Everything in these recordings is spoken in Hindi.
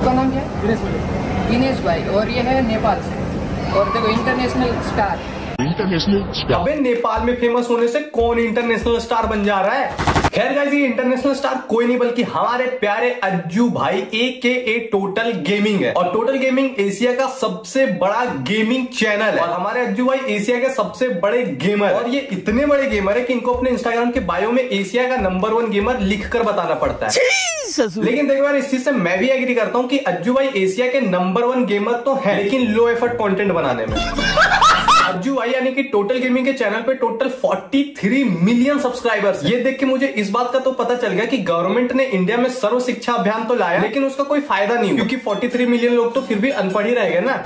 आपका नाम क्या है? दिनेश भाई। और ये है नेपाल से, और देखो इंटरनेशनल स्टार। अबे नेपाल में फेमस होने से कौन इंटरनेशनल स्टार बन जा रहा है? खैर गाइस, ये इंटरनेशनल स्टार कोई नहीं बल्कि हमारे प्यारे अज्जू भाई AKA टोटल गेमिंग है। और टोटल गेमिंग एशिया का सबसे बड़ा गेमिंग चैनल है और हमारे अज्जू भाई एशिया के सबसे बड़े गेमर। और ये इतने बड़े गेमर है कि इनको अपने इंस्टाग्राम के बायो में एशिया का नंबर 1 गेमर लिखकर बताना पड़ता है। लेकिन देखो यार, इस चीज से मैं भी एग्री करता हूँ कि अज्जू भाई एशिया के नंबर 1 गेमर तो है, लेकिन लो एफर्ट कंटेंट बनाने में। अज्जू भाई यानी कि टोटल गेमिंग के चैनल पे टोटल 43 मिलियन सब्सक्राइबर्स। ये देख के मुझे इस बात का तो पता चल गया कि गवर्नमेंट ने इंडिया में सर्व शिक्षा अभियान तो लाया, लेकिन उसका कोई फायदा नहीं, क्योंकि 43 मिलियन लोग तो फिर भी अनपढ़ ही रह गए ना।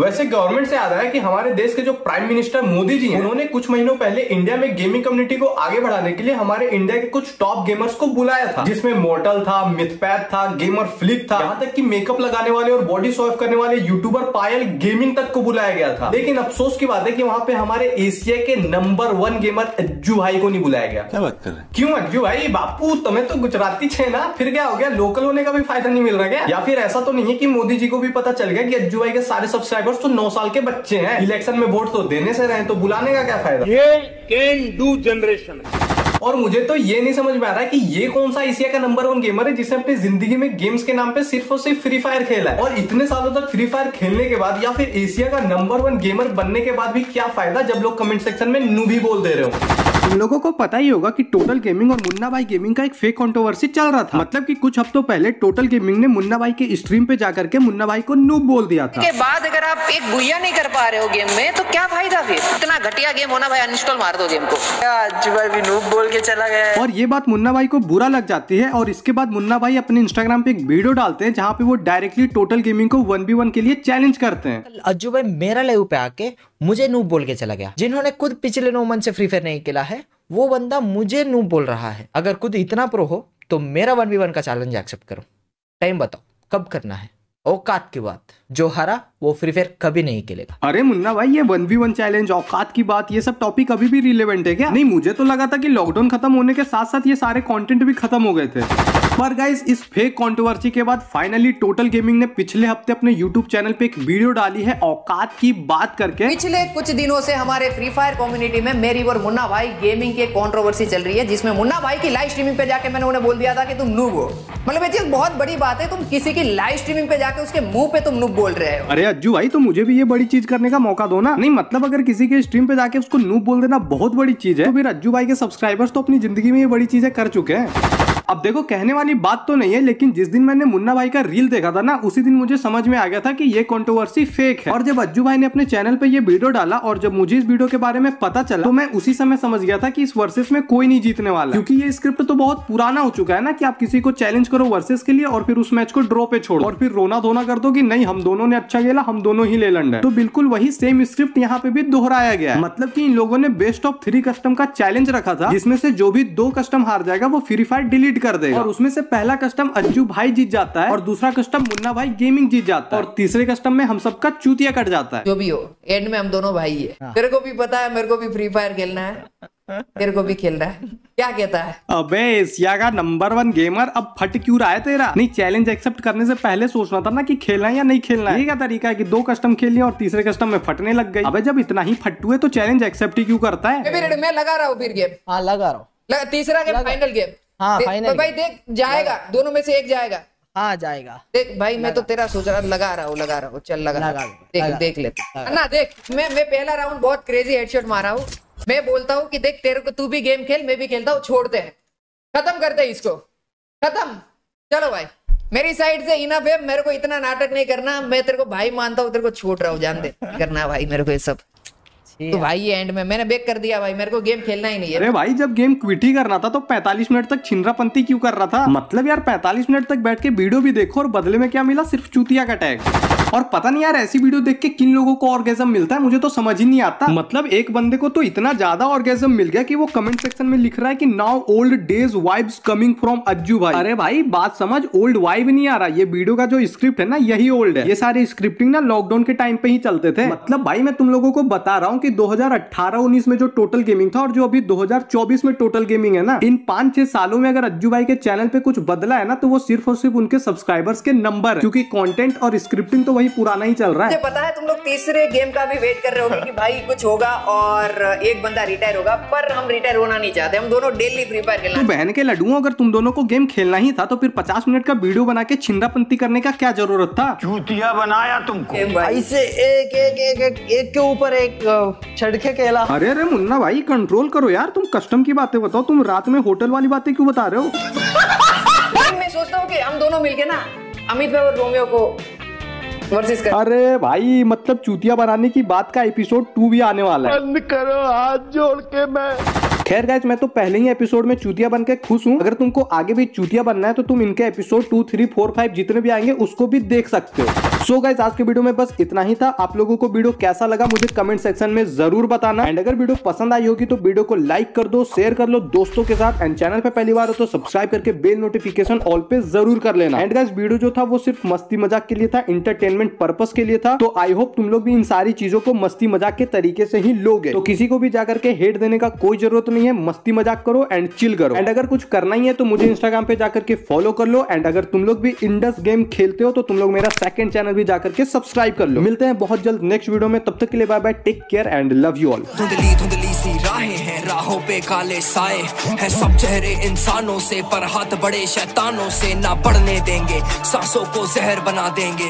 वैसे गवर्नमेंट से याद आया कि हमारे देश के जो प्राइम मिनिस्टर मोदी जी हैं, उन्होंने कुछ महीनों पहले इंडिया में गेमिंग कम्युनिटी को आगे बढ़ाने के लिए हमारे इंडिया के कुछ टॉप गेमर्स को बुलाया था, जिसमें मोर्टल था, मिथपैथ था, गेमर फ्लिप था, यहाँ तक कि मेकअप लगाने वाले और बॉडी शो ऑफ करने वाले यूट्यूबर पायल गेमिंग तक को बुलाया गया था। लेकिन अफसोस की बात है कि वहाँ पे हमारे एशिया के नंबर 1 गेमर अज्जू भाई को नहीं बुलाया गया। क्या बात कर रहे हैं? क्यों अज्जू भाई बापू, तुम्हें तो गुजराती छे ना, फिर क्या हो गया? लोकल होने का भी फायदा नहीं मिल रहा क्या? या फिर ऐसा तो नहीं है कि मोदी जी को भी पता चल गया कि अज्जू भाई के सारे सब्सक्राइबर तो 9 साल के बच्चे हैं, इलेक्शन में वोट तो देने से रहे, तो बुलाने का क्या फायदा? ये कैन डू जनरेशन। और मुझे तो ये नहीं समझ में आ रहा है कि ये कौन सा एशिया का नंबर 1 गेमर है जिसने अपनी जिंदगी में गेम्स के नाम पे सिर्फ और सिर्फ फ्री फायर खेला है। और इतने सालों तक फ्री फायर खेलने के बाद या फिर एशिया का नंबर 1 गेमर बनने के बाद भी क्या फायदा, जब लोग कमेंट सेक्शन में नूबी बोल दे रहे हो। तुम लोगों को पता ही होगा कि टोटल गेमिंग और मुन्ना भाई गेमिंग का एक फेक कंट्रोवर्सी चल रहा था। मतलब कि कुछ हफ्तों पहले टोटल गेमिंग ने मुन्ना भाई के स्ट्रीम पे जाकर के मुन्ना भाई को नूब बोल दिया था। के बाद अगर आप एक भुइया नहीं कर पा रहे हो गेम में, तो क्या फायदा फिर? इतना घटिया गेम होना भाई, अनइंस्टॉल मार दो गेम को। अज्जू भाई भी नूब बोल के चला गया। और ये बात मुन्ना भाई को बुरा लग जाती है और इसके बाद मुन्ना भाई अपने इंस्टाग्राम पे एक वीडियो डालते हैं जहाँ पे वो डायरेक्टली टोटल गेमिंग को 1v1 के लिए चैलेंज करते हैं। अज्जू भाई मेरा लाइव पे आके मुझे नूब बोल के चला गया। जिन्होंने खुद पिछले 9 मंथ से फ्री फायर नहीं खेला है, वो बंदा मुझे नूब बोल रहा है। अगर खुद इतना प्रो हो तो मेरा 1v1 का चैलेंज एक्सेप्ट करो। टाइम बताओ कब करना है। औकात की बात, जो हारा वो फ्री फायर कभी नहीं खेलेगा। अरे मुन्ना भाई, ये 1v1 चैलेंज, औकात की बात, ये सब टॉपिक अभी भी रिलेवेंट है क्या? नहीं, मुझे तो लगा था कि लॉकडाउन खत्म होने के साथ साथ ये सारे कंटेंट भी खत्म हो गए थे। पर गाइस, इस फेक कंट्रोवर्सी के बाद फाइनली टोटल गेमिंग ने पिछले हफ्ते अपने यूट्यूब चैनल पे एक वीडियो डाली है औकात की बात करके। पिछले कुछ दिनों से हमारे फ्री फायर कम्युनिटी में मेरी और मुन्ना भाई गेमिंग की कंट्रोवर्सी चल रही है, जिसमें मुन्ना भाई की लाइव स्ट्रीमिंग पे जाके मैंने उन्हें बोल दिया था कि तुम नूब हो। मतलब ये चीज बहुत बड़ी बात है, तुम किसी की लाइव स्ट्रीमिंग पे जाके उसके मुंह पे तुम नूब बोल रहे हो। अरे अज्जू भाई, तो मुझे भी ये बड़ी चीज करने का मौका दो ना। नहीं मतलब, अगर किसी के स्ट्रीम पे जाके उसको नूब बोल देना बहुत बड़ी चीज है, तो फिर अज्जू भाई के सब्सक्राइबर्स तो अपनी जिंदगी में ये बड़ी चीजें कर चुके हैं। अब देखो, कहने वाली बात तो नहीं है, लेकिन जिस दिन मैंने मुन्ना भाई का रील देखा था ना, उसी दिन मुझे समझ में आ गया था कि ये कंट्रोवर्सी फेक है। और जब अज्जू भाई ने अपने चैनल पे ये वीडियो डाला और जब मुझे इस वीडियो के बारे में पता चला, तो मैं उसी समय समझ गया था कि इस वर्सेस में कोई नहीं जीतने वाला, क्योंकि ये स्क्रिप्ट तो बहुत पुराना हो चुका है ना कि आप किसी को चैलेंज करो वर्सेस के लिए और फिर उस मैच को ड्रॉ पे छोड़ो और फिर रोना धोना कर दो कि नहीं हम दोनों ने अच्छा खेला, हम दोनों ही ले लंड है। तो बिल्कुल वही सेम स्क्रिप्ट यहाँ पे भी दोहराया गया है। मतलब की इन लोगों ने बेस्ट ऑफ 3 कस्टम का चैलेंज रखा था, जिसमें से जो भी 2 कस्टम हार जाएगा वो फ्री फायर डिलीट कर देगा। और उसमें से पहला कस्टम अज्जू भाई जीत जाता है और दूसरा कस्टम मुन्ना भाई गेमिंग जीत जाता है और तीसरे कस्टम में हम सबका चूतिया कट जाता है। जो भी हो, एंड में हम दोनों भाई है। तेरे को भी पता है मेरे को भी फ्री फायर खेलना है, तेरे को भी खेलना है। क्या कहता है? अबे एशिया का नंबर 1 गेमर, अब फट क्यों रहा है तेरा? नहीं, चैलेंज एक्सेप्ट करने से पहले सोचना था ना कि खेलना है या नहीं खेलना है। ये क्या तरीका है कि 2 कस्टम खेलिए और तीसरे कस्टम में फटने लग गई? अबे जब इतना ही फट्टू है तो चैलेंज एक्सेप्ट ही क्यों करता है? मैं लगा रहा हूँ फिर गेम। हाँ लगा रहा हूँ, तीसरा गेम फाइनल गेम। हाँ, तो भाई देख जाएगा, दोनों में से एक जाएगा। हाँ जाएगा। देख भाई, मैं तो तेरा सोच रहा, लगा रहा हूँ। चल लगा। देख लेते ना। देख मैं पहला राउंड बहुत क्रेजी हेडशॉट मारा हूँ। मैं बोलता हूँ कि देख तेरे को, तू भी गेम खेल, मैं भी खेलता हूँ, छोड़ते हैं, खत्म करते हैं इसको, खत्म। चलो भाई, मेरी साइड से इनफ है, मेरे को इतना नाटक नहीं करना, मैं तेरे को भाई मानता हूँ, तेरे को छोड़ रहा हूँ, जान दे करना भाई मेरे को ये सब। तो भाई ये एंड में मैंने बेक कर दिया भाई, मेरे को गेम खेलना ही नहीं है। अरे भाई, जब गेम क्विट ही करना था तो 45 मिनट तक छिंद्रापंती क्यों कर रहा था? मतलब यार, 45 मिनट तक बैठ के वीडियो भी देखो और बदले में क्या मिला? सिर्फ चूतिया का टैग। और पता नहीं यार ऐसी वीडियो देख के किन लोगों को ऑर्गेजम मिलता है, मुझे तो समझ ही नहीं आता। मतलब एक बंदे को तो इतना ज्यादा ऑर्गेजम मिल गया कि वो कमेंट सेक्शन में लिख रहा है कि now old days vibes coming from Ajju भाई। अरे भाई बात समझ, ओल्ड वाइब नहीं आ रहा, ये वीडियो का जो स्क्रिप्ट है ना यही ओल्ड है। ये सारे स्क्रिप्टिंग ना लॉकडाउन के टाइम पे ही चलते थे। मतलब भाई मैं तुम लोगों को बता रहा हूँ कि 2018-19 में जो टोटल गेमिंग था और जो अभी 2024 में टोटल गेमिंग है ना, इन 5-6 सालों में अगर अज्जू भाई के चैनल पे कुछ बदला है ना तो वो सिर्फ और सिर्फ उनके सब्सक्राइबर्स के नंबर है, क्योंकि कंटेंट और स्क्रिप्टिंग तो वही पुराना ही चल रहा है। पता है तुम लोग तीसरे गेम का भी वेट कर रहे होगे कि भाई कुछ होगा और एक बंदा रिटायर होगा, पर हम रिटायर होना नहीं चाहते, हम दोनों डेली फ्री फायर खेलना। तो बहन के लड्डू, अगर तुम दोनों को गेम खेलना ही था तो फिर 50 मिनट का वीडियो बना के छिंदापंती करने का क्या जरूरत था? चूतिया बनाया तुमको। ऐसे एक एक एक एक एक के ऊपर एक छड़के केला। अरे अरे मुन्ना भाई कंट्रोल करो यार, तुम कस्टम की बातें बताओ, तुम रात में होटल वाली बातें क्यों बता रहे हो? मैं सोचता हूँ कि हम दोनों मिलके ना अमित भाई और रोमियो को वर्सेस कर। अरे भाई मतलब चूतिया बनाने की बात का एपिसोड 2 भी आने वाला है। बंद करो हाथ जोड़ के। मैं खैर गाइस मैं तो पहले ही एपिसोड में चूतिया बनके खुश हूँ। अगर तुमको आगे भी चूतिया बनना है तो तुम इनके एपिसोड 2, 3, 4, 5 जितने भी आएंगे उसको भी देख सकते हो। सो गाइस आज के वीडियो में बस इतना ही था। आप लोगों को वीडियो कैसा लगा मुझे कमेंट सेक्शन में जरूर बताना। एंड अगर वीडियो पसंद आई होगी तो वीडियो को लाइक कर दो, शेयर कर लो दोस्तों के साथ। एंड चैनल पे पहली बार हो तो सब्सक्राइब करके बेल नोटिफिकेशन ऑल पे जरूर कर लेना। एंड गाइस वीडियो जो था वो सिर्फ मस्ती मजाक के लिए था, एंटरटेनमेंट पर्पज के लिए था। तो आई होप तुम लोग भी इन सारी चीजों को मस्ती मजाक के तरीके से ही लोगे। तो किसी को भी जाकर के हेट देने का कोई जरूरत नहीं है, मस्ती मजाक करो एंड चिल करो। एंड अगर कुछ करना ही है तो मुझे इंस्टाग्राम पे जाकर के फॉलो कर लो। एंड अगर तुम लोग भी इंडस गेम खेलते हो तो तुम लोग मेरा सेकंड चैनल भी जाकर के सब्सक्राइब कर लो। मिलते हैं बहुत जल्द नेक्स्ट वीडियो में, तब तक के लिए bye bye, take care and love you all. धुंधली सी राहें हैं, राहों पे काले साए हैं, सब चेहरे इंसानों से पर हाथ बड़े शैतानों से, ना बढ़ने देंगे सांसों को जहर बना देंगे।